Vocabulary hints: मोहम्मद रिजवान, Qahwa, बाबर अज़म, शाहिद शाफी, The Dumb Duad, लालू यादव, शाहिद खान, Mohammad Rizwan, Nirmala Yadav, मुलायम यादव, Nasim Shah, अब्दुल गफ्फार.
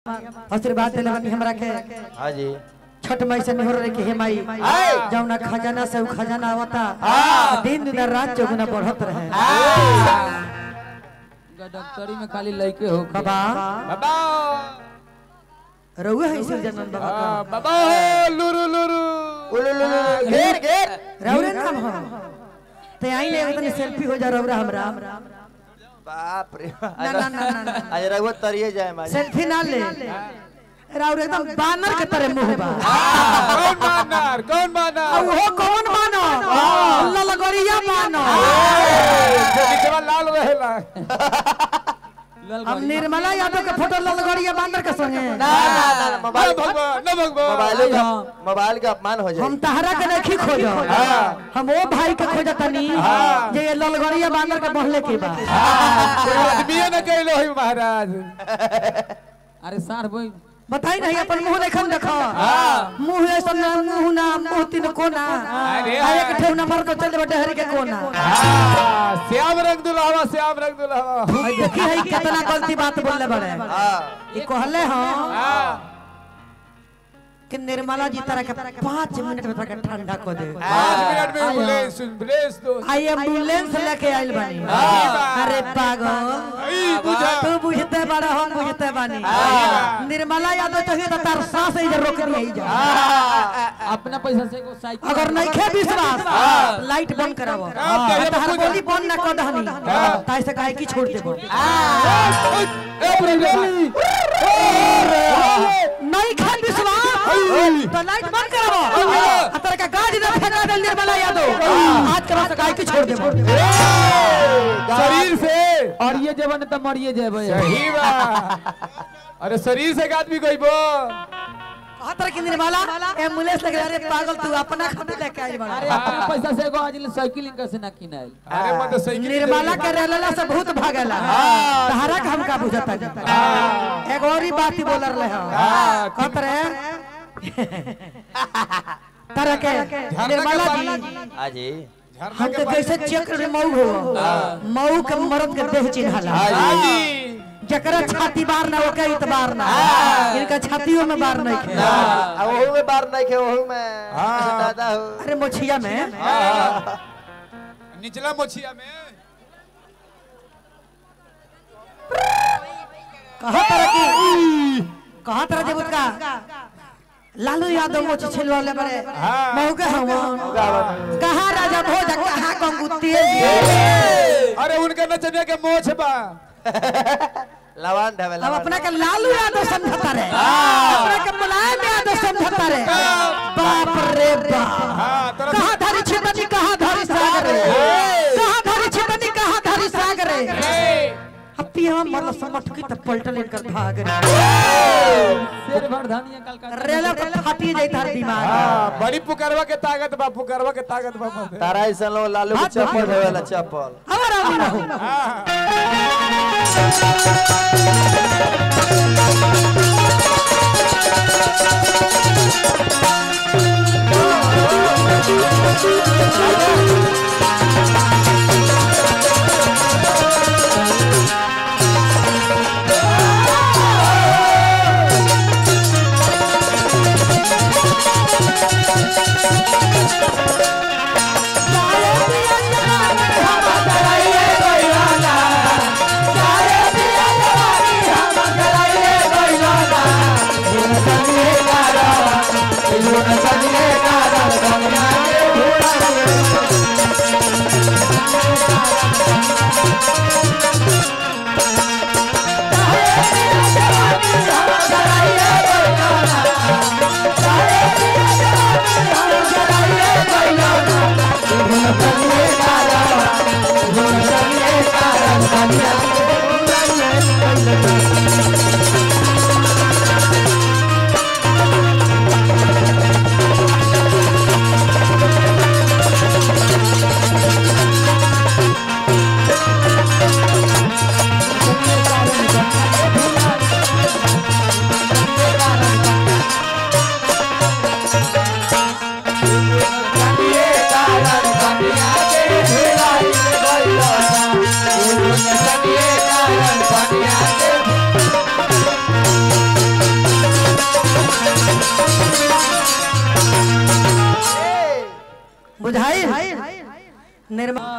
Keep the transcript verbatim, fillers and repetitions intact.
आशीर्वाद देले बानी हमरा के। हां जी, छठ मई से निहोर रे के हे माई जौना खजाना से खजाना आवता, दिन दिन रात चौगुना बढ़त रहे। डॉक्टरी में खाली लइके हो बाबा बाबा रहुए है सजनन बाबा बाबा हो लुरु लुरु उलु लुलु घेर घेर रहुए नाम हो ते आई ले तनी सेल्फी हो जा रहुरा हमरा। बाप रे, ना ना ना ना आज रहुआ तरिए जाए माई सेल्फी ना ले राउर एकदम बानर के तरह मुंह बा। कौन बानर कौन बानर ओहो कौन बानर अल्लाह लगरिया बानर जो दिखवा लाल रहेला। हम निर्मला यादव के फोटो लगरिया बानर के संगे ना ना ना मोबाइल भगवान ना भगवान मोबाइल का मोबाइल का अपमान हो जाए। हम तहरा के नहीं खोजो, हां हम वो भाई के खोजतनी जे लगरिया बानर के बहले के बा। हां आदमी न कहलो है महाराज। अरे साहब भाई बताई नहीं अपन मुंह देखन देखो। हां मुंह है सना मुंह ना मुंह तीन कोना अरे एक ठेव नंबर को चल बेटा हरि के कोना। हां श्याम रंग दुल्हावा श्याम रंग दुल्हावा भाई देखी है कितना गलती बात बोलले बड़े। हां ई कहले हो कि निर्मला जी तरह के पाँच मिनट में तरह ठंडा को दे। पाँच मिनट में एम्बुलेंस एम्बुलेंस दो आई एम्बुलेंस लेके आइल बानी। अरे पागल तू बुझते बड़ा हम बुझते बानी। निर्मला यादव चाहिए तो तार सांस इधर रोक दी जा अपना पैसा से को साइकिल अगर नहीं खे विश्वास लाइट बंद कराओ हर गोली बंद ना कर दहनी ताई से काहे की छोड़ देबो। ए प्रेमी नहीं खे विश्वास तो लाइट बंद कराओ अतर का गाज इधर फेंका दे निर्मला यादव आज करा सकाई के छोड़ दे शरीर से और ये जवन त मरिए जेबे। सही बात। अरे शरीर से आदमी गइबो अतर की निर्मला एम्बुलेंस लगे। अरे पागल तू अपना खातिर लेके आइल बड़ा। अरे अपना पैसा से एगो आज साइकिलिंग कैसे ना किनाइल। अरे मत साइकिल निर्मला के रहला से बहुत भागला तहरा के हमका बुझाता जाता। एगो और बात बोलर ले हां खतर है तरह के निर्मला जी हां जी हम तो कैसे चक्र में मऊ हो मऊ के मर्द के देह चिन्हाला। हां जी जकरा छाती बार ना ओके इतबार ना इनका छातियों में बार नहीं खे आ ओहू में बार नहीं खे ओहू में। हां दादा हो अरे मोछिया में निचला मोछिया में कहां तरह की कहां तरह जब का लालू यादव मोच छिलवाले बड़े महू के हवन कहां राजा भोज कहां गंगुती। अरे उनके नचने के मोछ बा लवान ढवे अब अपना के लालू यादव समझता रे अपना के मुलायम यादव समझता रे। बाप रे बाप कहां धरी छिपनी कहां धरी सागर रे कहां धरी छिपनी कहां धरी सागर रे पिया मरला समटकी त पलटल कर भाग रे शेर भर धानिया कलकत्ता रेला फाटी जाई थार दिमाग। हां बड़ी पुकारवा के ताकत बा पुकारवा के ताकत बा तारा ऐसा लो लालू के चप्पल होएला चप्पल हमारा मन हो। बुझाई निर्मला।